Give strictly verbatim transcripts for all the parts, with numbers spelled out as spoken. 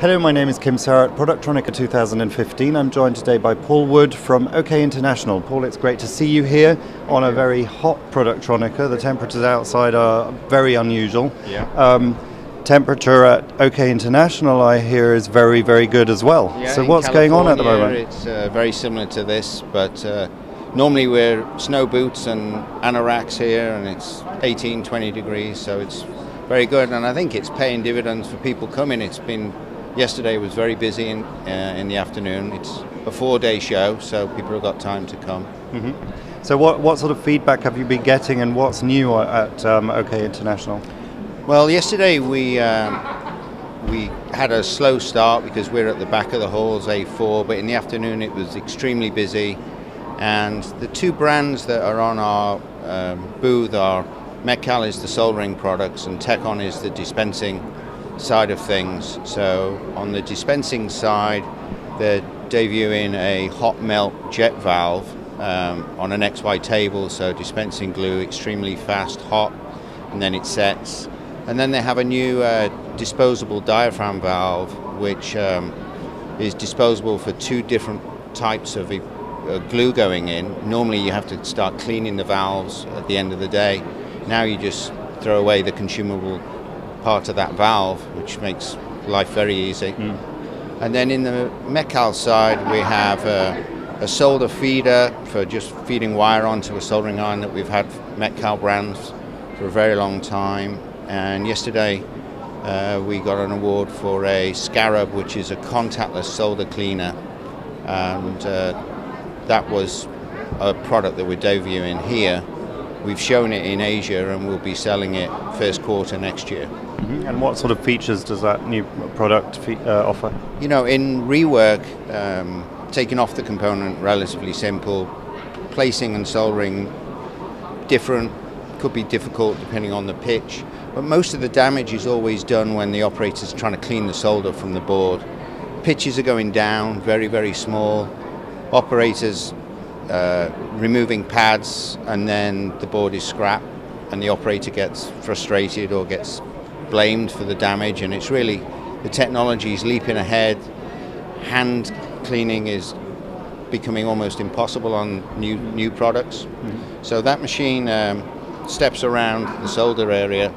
Hello, my name is Kim Sarat, Productronica two thousand fifteen. I'm joined today by Paul Wood from OK International. Paul, it's great to see you here on a very hot Productronica. The temperatures outside are very unusual. Yeah. Um, temperature at OK International, I hear, is very, very good as well. Yeah, so what's California, going on at the moment? It's uh, very similar to this, but uh, normally we're snow boots and anoraks here, and it's eighteen, twenty degrees, so it's very good. And I think it's paying dividends for people coming. It's been Yesterday was very busy in, uh, in the afternoon. It's a four-day show, so people have got time to come. Mm-hmm. So what, what sort of feedback have you been getting, and what's new at um, OK International? Well, yesterday we, um, we had a slow start because we're at the back of the halls, A four, but in the afternoon it was extremely busy. And the two brands that are on our um, booth are Metcal is the soldering products and Tecon is the dispensing side of things. So on the dispensing side, they're debuting a hot melt jet valve um, on an X Y table, so dispensing glue extremely fast, hot, and then it sets. And then they have a new uh, disposable diaphragm valve, which um, is disposable for two different types of e uh, glue going in. Normally you have to start cleaning the valves at the end of the day. Now you just throw away the consumable part of that valve, which makes life very easy. Mm. And then in the Metcal side, we have a, a solder feeder for just feeding wire onto a soldering iron that we've had Metcal brands for a very long time. And yesterday uh, we got an award for a Scarab, which is a contactless solder cleaner, and uh, that was a product that we're debuting here. We've shown it in Asia and we'll be selling it first quarter next year. Mm-hmm. And what sort of features does that new product fe uh, offer? You know, in rework, um, taking off the component, relatively simple. Placing and soldering, different, could be difficult depending on the pitch. But most of the damage is always done when the operator's trying to clean the solder from the board. Pitches are going down, very, very small. Operators Uh, removing pads, and then the board is scrapped and the operator gets frustrated or gets blamed for the damage. And it's really, the technology is leaping ahead. Hand cleaning is becoming almost impossible on new new products. Mm-hmm. So that machine um, steps around the solder area,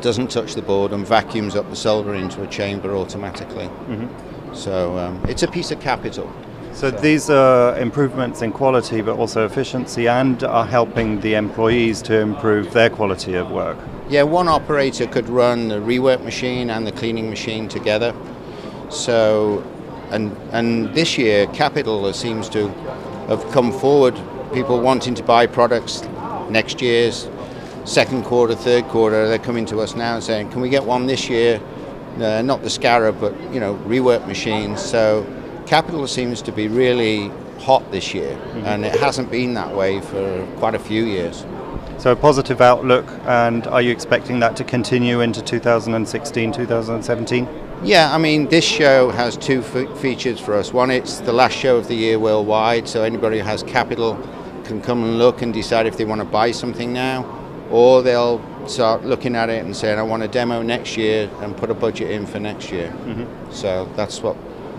doesn't touch the board, and vacuums up the solder into a chamber automatically. Mm-hmm. So um, it's a piece of capital. So, so these are improvements in quality but also efficiency, and are helping the employees to improve their quality of work. Yeah, one operator could run the rework machine and the cleaning machine together. So, and, and this year capital seems to have come forward, people wanting to buy products next year's, second quarter, third quarter. They're coming to us now saying, can we get one this year, uh, not the Scarab, but you know, rework machines. So capital seems to be really hot this year. Mm-hmm. And it hasn't been that way for quite a few years. So a positive outlook, and are you expecting that to continue into two thousand sixteen, two thousand seventeen? Yeah, I mean, this show has two f features for us. One, it's the last show of the year worldwide, so anybody who has capital can come and look and decide if they want to buy something now, or they'll start looking at it and saying, I want a demo next year, and put a budget in for next year. Mm-hmm. So that's what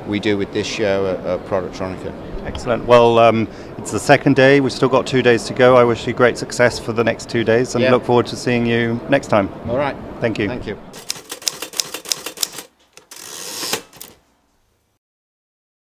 we do with this show at, at Productronica. Excellent. Well, um, it's the second day. We've still got two days to go. I wish you great success for the next two days, and yeah, look forward to seeing you next time. All right. Thank you. Thank you.